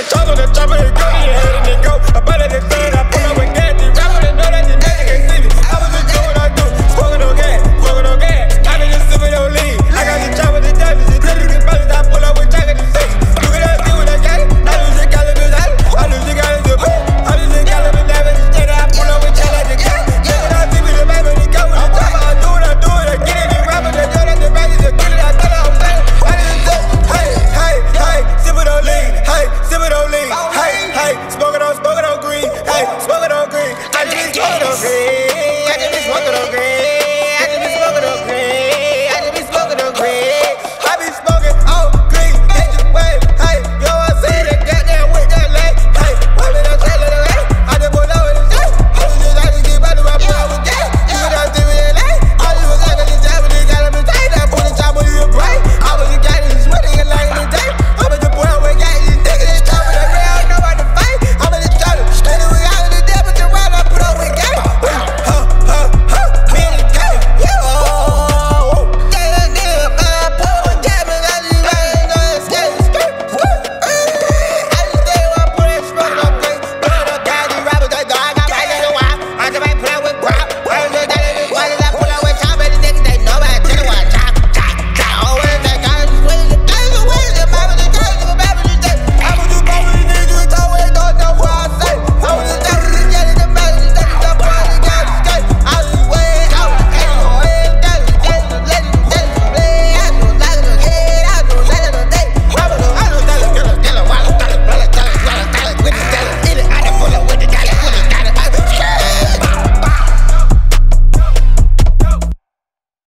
it, toss on the chopper and go. He ain't letting it go. I bought it, thing I put up with gas. These rappers that know that these niggas can't see me. I was just doing what I do, smoking on gas, I been just sipping on lean. I got the chopper, the dappers, the dirty, the bullets. I pull up with jackets and six. Look at that, see what I got it. I knew she got it, bitch. I knew she got it, bitch. I knew she got it, bitch. Never instead I pull up with jackets and six. Look at that, see me the back when he go with the chopper. I do what I do, I get it. These rappers that know that the back is a kid. I thought I was better. I didn't say, hey, hey, hey, sipping on lean. Hey, sippin' on lean, hey, hey, smokin' on green, hey, smokin' on green, I just smokin' on green.